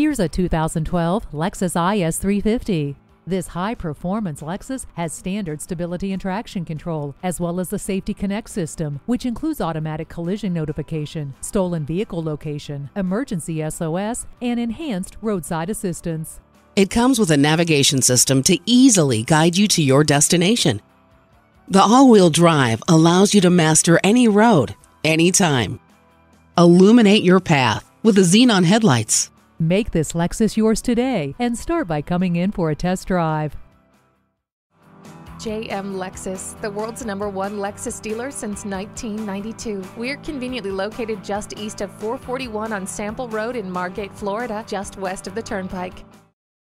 Here's a 2012 Lexus IS 350. This high-performance Lexus has standard stability and traction control, as well as the Safety Connect system, which includes automatic collision notification, stolen vehicle location, emergency SOS, and enhanced roadside assistance. It comes with a navigation system to easily guide you to your destination. The all-wheel drive allows you to master any road, anytime. Illuminate your path with the xenon headlights. Make this Lexus yours today and start by coming in for a test drive. JM Lexus, the world's #1 Lexus dealer since 1992. We're conveniently located just east of 441 on Sample Road in Margate, Florida, just west of the Turnpike.